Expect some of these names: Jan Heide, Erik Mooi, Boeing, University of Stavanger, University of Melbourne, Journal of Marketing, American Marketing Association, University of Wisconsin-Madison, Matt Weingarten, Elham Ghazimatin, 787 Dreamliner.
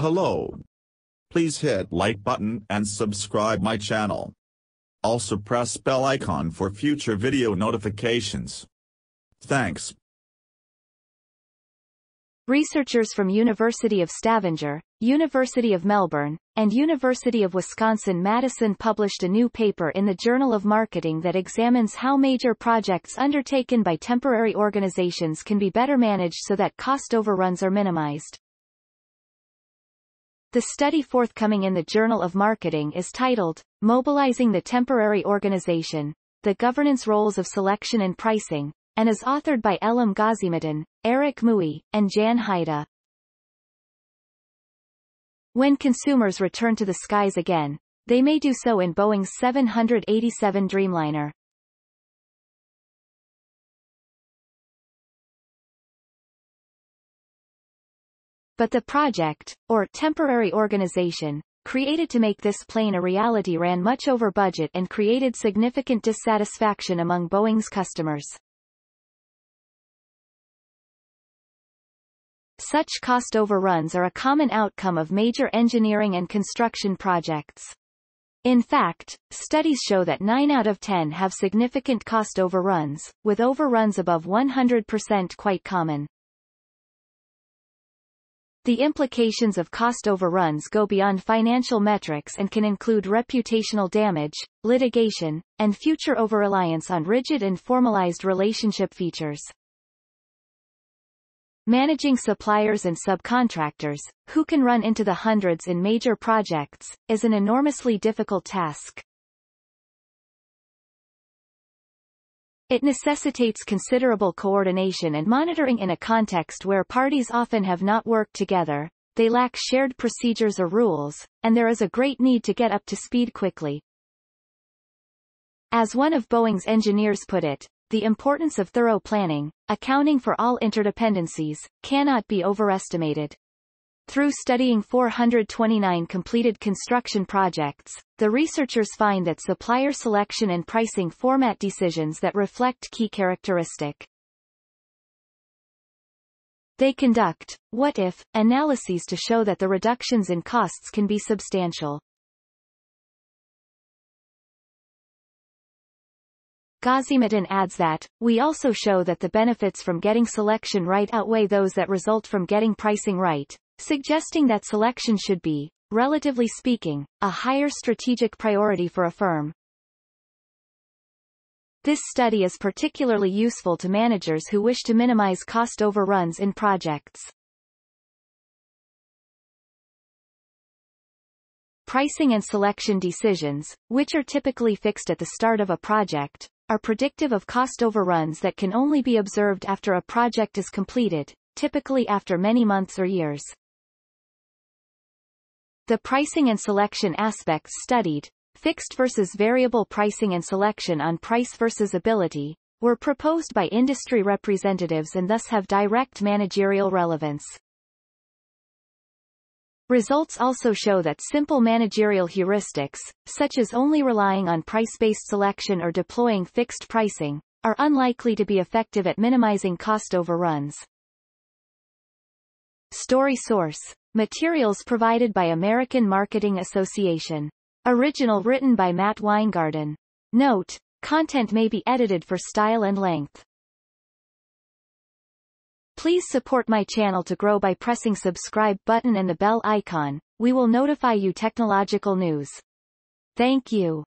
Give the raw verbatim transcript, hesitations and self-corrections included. Hello. Please hit like button and subscribe my channel. Also press bell icon for future video notifications. Thanks. Researchers from University of Stavanger, University of Melbourne, and University of Wisconsin-Madison published a new paper in the Journal of Marketing that examines how major projects undertaken by temporary organizations can be better managed so that cost overruns are minimized. The study forthcoming in the Journal of Marketing is titled, Mobilizing the Temporary Organization, The Governance Roles of Selection and Pricing, and is authored by Elham Ghazimatin, Erik Mooi, and Jan Heide. When consumers return to the skies again, they may do so in Boeing's seven eighty-seven Dreamliner. But the project, or temporary organization, created to make this plane a reality ran much over budget and created significant dissatisfaction among Boeing's customers. Such cost overruns are a common outcome of major engineering and construction projects. In fact, studies show that nine out of ten have significant cost overruns, with overruns above one hundred percent quite common. The implications of cost overruns go beyond financial metrics and can include reputational damage, litigation, and future overreliance on rigid and formalized relationship features. Managing suppliers and subcontractors, who can run into the hundreds in major projects, is an enormously difficult task. It necessitates considerable coordination and monitoring in a context where parties often have not worked together, they lack shared procedures or rules, and there is a great need to get up to speed quickly. As one of Boeing's engineers put it, the importance of thorough planning, accounting for all interdependencies, cannot be overestimated. Through studying four hundred twenty-nine completed construction projects, the researchers find that supplier selection and pricing format decisions that reflect key characteristic. They conduct, what-if, analyses to show that the reductions in costs can be substantial. Ghazimatin adds that, we also show that the benefits from getting selection right outweigh those that result from getting pricing right, suggesting that selection should be, relatively speaking, a higher strategic priority for a firm. This study is particularly useful to managers who wish to minimize cost overruns in projects. Pricing and selection decisions, which are typically fixed at the start of a project, are predictive of cost overruns that can only be observed after a project is completed, typically after many months or years. The pricing and selection aspects studied, fixed versus variable pricing and selection on price versus ability, were proposed by industry representatives and thus have direct managerial relevance. Results also show that simple managerial heuristics, such as only relying on price-based selection or deploying fixed pricing, are unlikely to be effective at minimizing cost overruns. Story source: materials provided by American Marketing Association. Original written by Matt Weingarten. Note: content may be edited for style and length. Please support my channel to grow by pressing subscribe button and the bell icon. We will notify you technological news. Thank you.